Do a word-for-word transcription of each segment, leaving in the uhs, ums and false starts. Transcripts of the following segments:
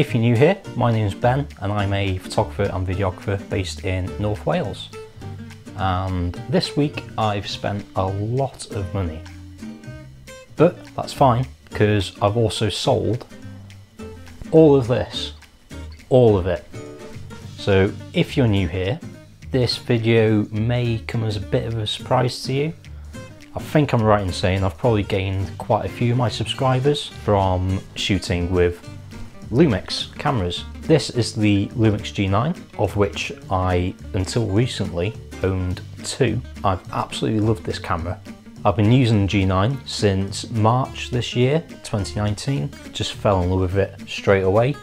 If you're new here, my name's Ben and I'm a photographer and videographer based in North Wales. And this week I've spent a lot of money. But that's fine, because I've also sold all of this, all of it. So if you're new here, this video may come as a bit of a surprise to you. I think I'm right in saying I've probably gained quite a few of my subscribers from shooting with Lumix cameras. This is the Lumix G nine, of which I, until recently, owned two. I've absolutely loved this camera. I've been using the G nine since March this year, twenty nineteen. Just fell in love with it straight away.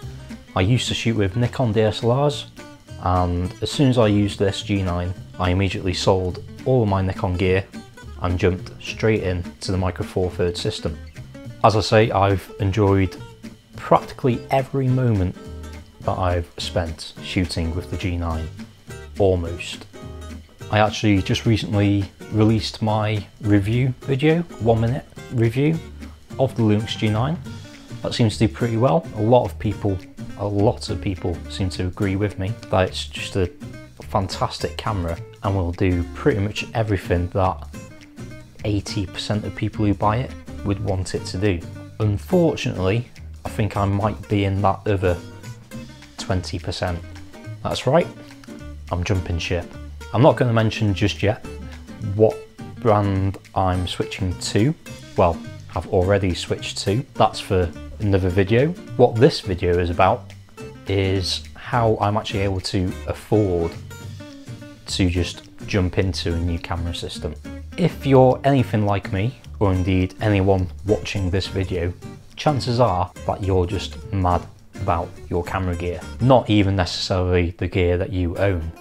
I used to shoot with Nikon D S L Rs, and as soon as I used this G nine, I immediately sold all of my Nikon gear and jumped straight in to the Micro Four Thirds system. As I say, I've enjoyed practically every moment that I've spent shooting with the G nine, almost. I actually just recently released my review video, one minute review of the Lumix G nine. That seems to do pretty well. A lot of people, a lot of people seem to agree with me that it's just a fantastic camera and will do pretty much everything that eighty percent of people who buy it would want it to do. Unfortunately, I think I might be in that other twenty percent. That's right, I'm jumping ship. I'm not going to mention just yet what brand I'm switching to. Well, I've already switched to. That's for another video. What this video is about is how I'm actually able to afford to just jump into a new camera system. If you're anything like me, or indeed anyone watching this video, chances are that you're just mad about your camera gear. Not even necessarily the gear that you own.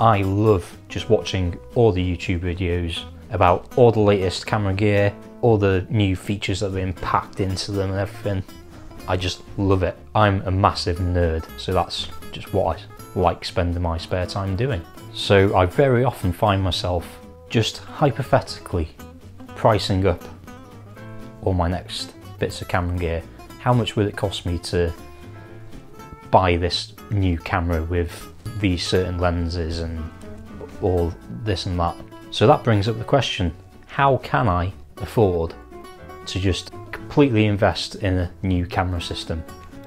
I love just watching all the YouTube videos about all the latest camera gear, all the new features that have been packed into them and everything. I just love it. I'm a massive nerd, so that's just what I like spending my spare time doing. So I very often find myself just hypothetically pricing up all my next bits of camera gear. How much would it cost me to buy this new camera with these certain lenses and all this and that? So that brings up the question, how can I afford to just completely invest in a new camera system?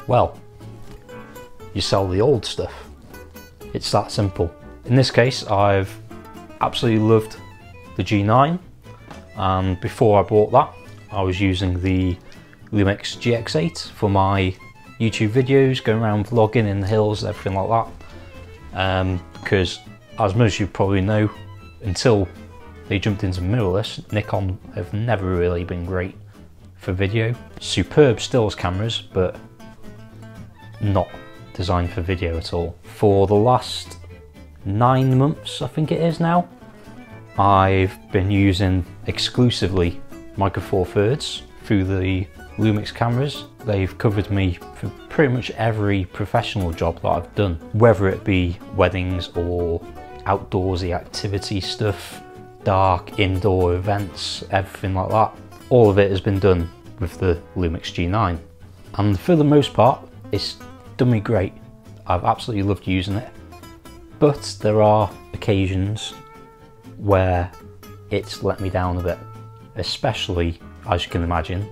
Well, you sell the old stuff. It's that simple. In this case, I've absolutely loved the G nine, and before I bought that I was using the Lumix G X eight for my YouTube videos, going around vlogging in the hills and everything like that, um, because as most of you probably know, until they jumped into mirrorless, Nikon have never really been great for video. Superb stills cameras, but not designed for video at all. For the last nine months I think it is now, I've been using exclusively Micro Four Thirds through the Lumix cameras. They've covered me for pretty much every professional job that I've done, whether it be weddings or outdoorsy activity stuff, dark indoor events, everything like that. All of it has been done with the Lumix G nine, and for the most part it's done me great. I've absolutely loved using it, but there are occasions where it's let me down a bit, especially, as you can imagine,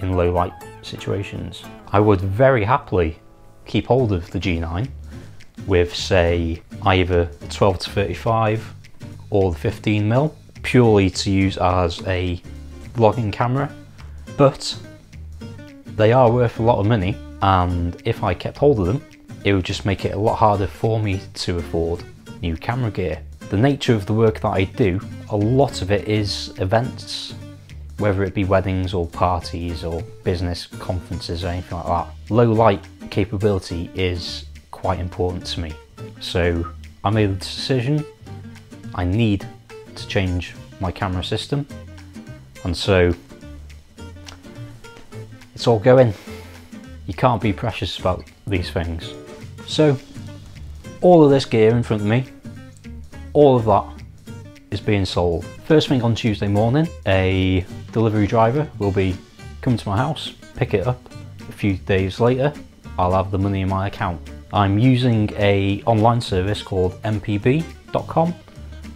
in low light situations. I would very happily keep hold of the G nine with, say, either the twelve to thirty-five or the fifteen millimeter, purely to use as a vlogging camera, but they are worth a lot of money, and if I kept hold of them, it would just make it a lot harder for me to afford new camera gear. The nature of the work that I do, a lot of it is events, whether it be weddings or parties or business conferences or anything like that. Low light capability is quite important to me. So I made the decision, I need to change my camera system, and so it's all going. You can't be precious about these things. So all of this gear in front of me, all of that is being sold. First thing on Tuesday morning, a delivery driver will be coming to my house, pick it up. A few days later, I'll have the money in my account. I'm using a online service called m p b dot com.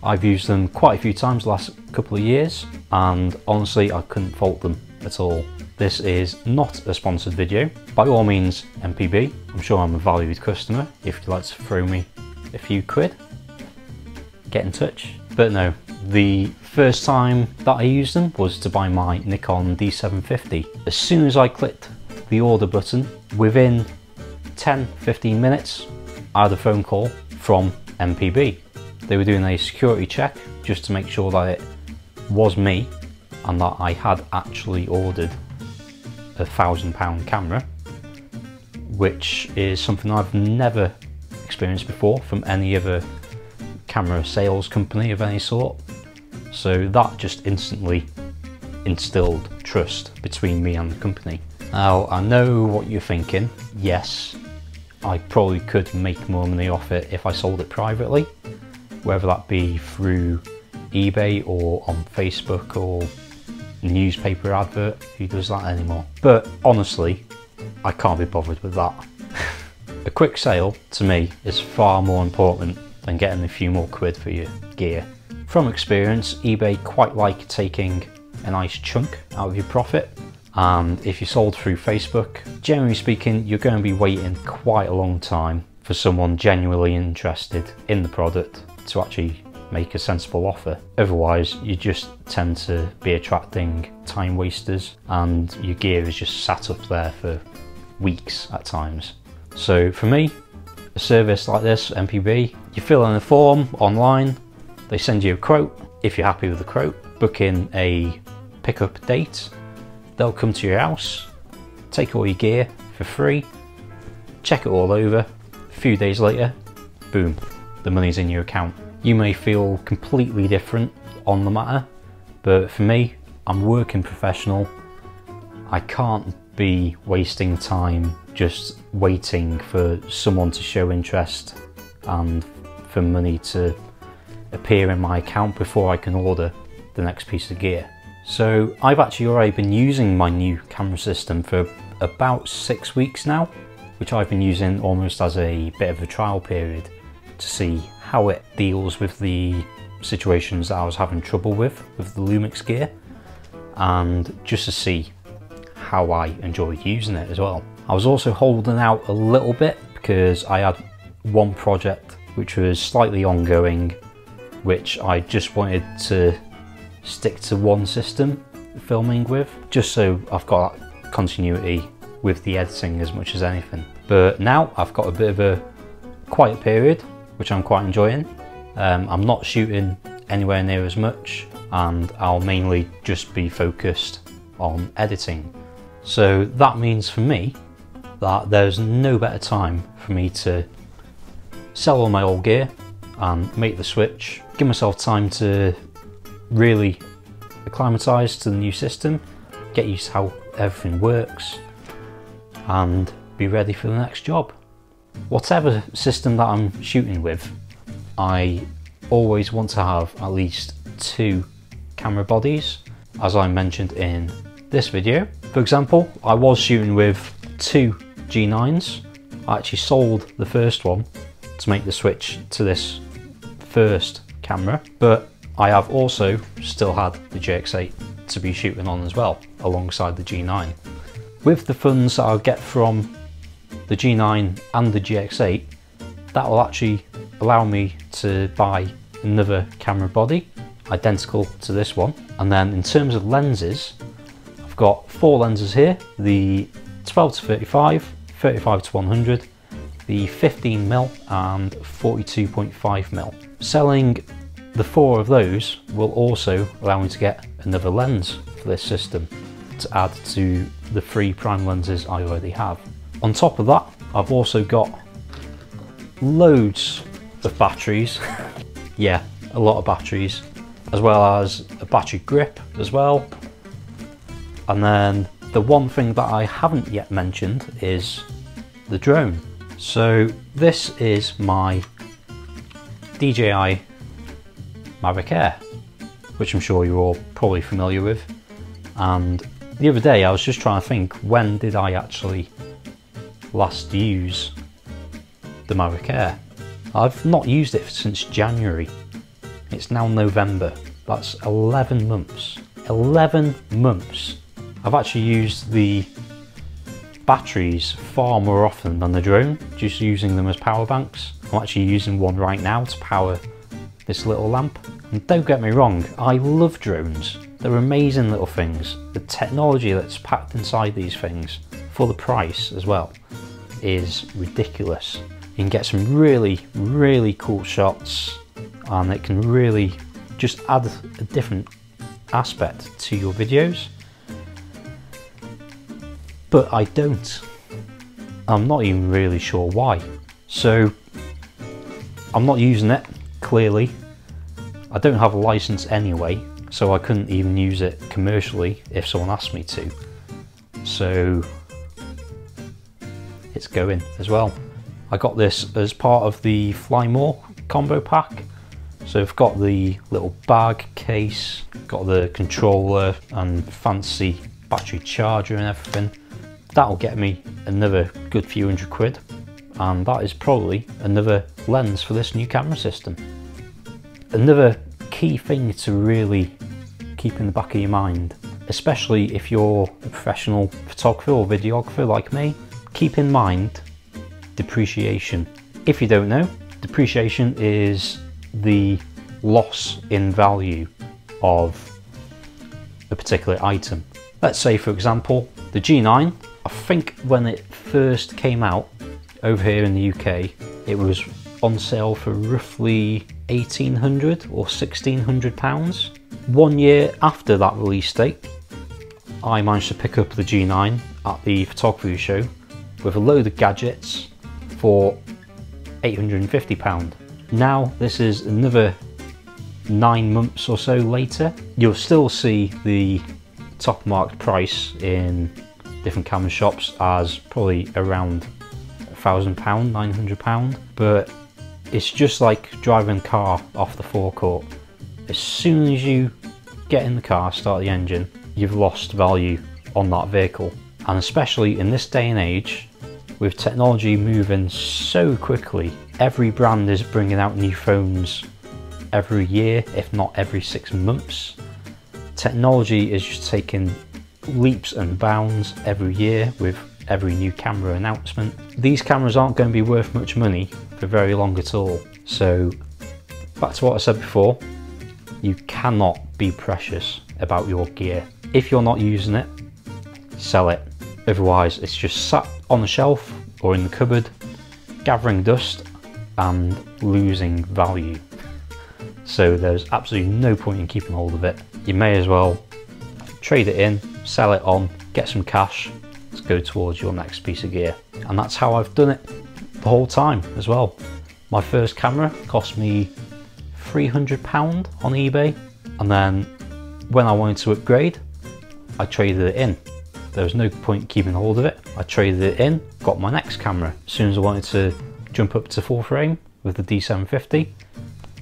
I've used them quite a few times the last couple of years, and honestly I couldn't fault them at all. This is not a sponsored video. By all means, M P B, I'm sure I'm a valued customer. If you'd like to throw me a few quid, get in touch. But no, the first time that I used them was to buy my Nikon D seven fifty. As soon as I clicked the order button, within ten to fifteen minutes, I had a phone call from M P B. They were doing a security check just to make sure that it was me and that I had actually ordered a thousand pound camera, which is something I've never experienced before from any other camera sales company of any sort. So that just instantly instilled trust between me and the company. Now, I know what you're thinking. Yes, I probably could make more money off it if I sold it privately, whether that be through eBay or on Facebook or newspaper advert. Who does that anymore? But honestly, I can't be bothered with that. A quick sale to me is far more important than getting a few more quid for your gear. From experience, eBay quite like taking a nice chunk out of your profit, and if you sold through Facebook, generally speaking, you're going to be waiting quite a long time for someone genuinely interested in the product to actually make a sensible offer. Otherwise, you just tend to be attracting time wasters and your gear is just sat up there for weeks at times. So for me, a service like this, M P B, you fill in a form online, they send you a quote. If you're happy with the quote, book in a pickup date. They'll come to your house, take all your gear for free, check it all over. A few days later, boom, the money's in your account. You may feel completely different on the matter, but for me, I'm a working professional. I can't be wasting time just waiting for someone to show interest and for money to appear in my account before I can order the next piece of gear. So I've actually already been using my new camera system for about six weeks now, which I've been using almost as a bit of a trial period to see how it deals with the situations that I was having trouble with, with the Lumix gear, and just to see how I enjoyed using it as well. I was also holding out a little bit because I had one project which was slightly ongoing, which I just wanted to stick to one system filming with, just so I've got that continuity with the editing as much as anything. But now I've got a bit of a quiet period, which I'm quite enjoying. Um, I'm not shooting anywhere near as much, and I'll mainly just be focused on editing. So that means for me that there's no better time for me to sell all my old gear and make the switch, give myself time to really acclimatise to the new system, get used to how everything works, and be ready for the next job. Whatever system that I'm shooting with, I always want to have at least two camera bodies, as I mentioned in this video. For example, I was shooting with two G nines. I actually sold the first one to make the switch to this first camera, but I have also still had the G X eight to be shooting on as well, alongside the G nine. With the funds that I'll get from the G nine and the G X eight, that will actually allow me to buy another camera body identical to this one. And then in terms of lenses, I've got four lenses here: the twelve to thirty-five, thirty-five to one hundred, the fifteen millimeter and forty-two point five millimeter. Selling the four of those will also allow me to get another lens for this system to add to the three prime lenses I already have. On top of that, I've also got loads of batteries. Yeah, a lot of batteries, as well as a battery grip as well. And then the one thing that I haven't yet mentioned is the drone. So this is my D J I Mavic Air, which I'm sure you're all probably familiar with. And the other day I was just trying to think, when did I actually last use the Mavic Air. I've not used it since January. It's now November. That's eleven months. eleven months. I've actually used the batteries far more often than the drone, just using them as power banks. I'm actually using one right now to power this little lamp. And don't get me wrong, I love drones. They're amazing little things. The technology that's packed inside these things, for the price as well, is ridiculous. You can get some really, really cool shots, and it can really just add a different aspect to your videos. But I don't. I'm not even really sure why. So I'm not using it, clearly. I don't have a license anyway, so I couldn't even use it commercially if someone asked me to. So it's going as well. I got this as part of the Fly More combo pack. So I've got the little bag case, got the controller and fancy battery charger and everything. That'll get me another good few hundred quid, and that is probably another lens for this new camera system. Another key thing to really keep in the back of your mind, especially if you're a professional photographer or videographer like me, keep in mind depreciation. If you don't know, depreciation is the loss in value of a particular item. Let's say, for example, the G nine. I think when it first came out over here in the U K, it was on sale for roughly eighteen hundred or sixteen hundred pounds. One year after that release date, I managed to pick up the G nine at the photography show with a load of gadgets for eight hundred and fifty pounds. Now this is another nine months or so later. You'll still see the top marked price in different camera shops as probably around a thousand pound, nine hundred pound, but it's just like driving a car off the forecourt. As soon as you get in the car, start the engine, you've lost value on that vehicle. And especially in this day and age, with technology moving so quickly, every brand is bringing out new phones every year, if not every six months. Technology is just taking leaps and bounds every year with every new camera announcement. These cameras aren't going to be worth much money for very long at all. So back to what I said before, you cannot be precious about your gear. If you're not using it, sell it. Otherwise it's just sat on the shelf or in the cupboard, gathering dust and losing value. So there's absolutely no point in keeping hold of it. You may as well trade it in, sell it on, get some cash to go towards your next piece of gear. And that's how I've done it the whole time as well. My first camera cost me three hundred pounds on eBay, and then when I wanted to upgrade, I traded it in. There was no point keeping hold of it. I traded it in, got my next camera. As soon as I wanted to jump up to full frame with the D seven fifty,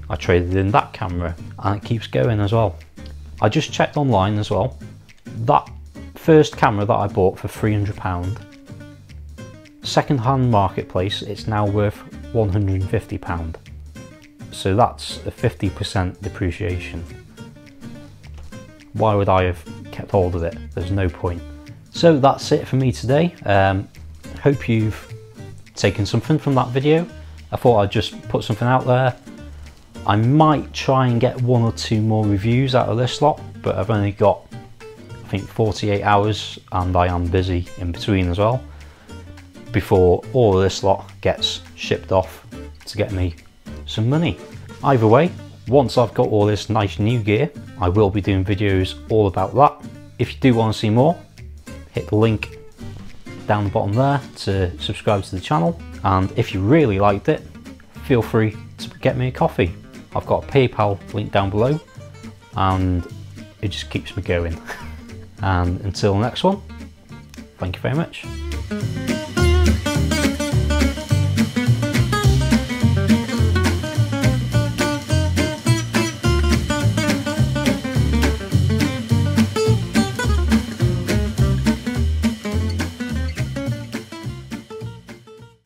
I traded in that camera, and it keeps going as well. I just checked online as well. That first camera that I bought for three hundred pounds, second-hand marketplace, it's now worth one hundred and fifty pounds. So that's a fifty percent depreciation. Why would I have kept hold of it? There's no point. So that's it for me today. Um, hope you've taken something from that video. I thought I'd just put something out there. I might try and get one or two more reviews out of this lot, but I've only got, I think, forty-eight hours, and I am busy in between as well, before all of this lot gets shipped off to get me some money. Either way, once I've got all this nice new gear, I will be doing videos all about that. If you do want to see more, hit the link down the bottom there to subscribe to the channel, and if you really liked it, feel free to get me a coffee. I've got a PayPal link down below, and it just keeps me going. And until the next one, thank you very much.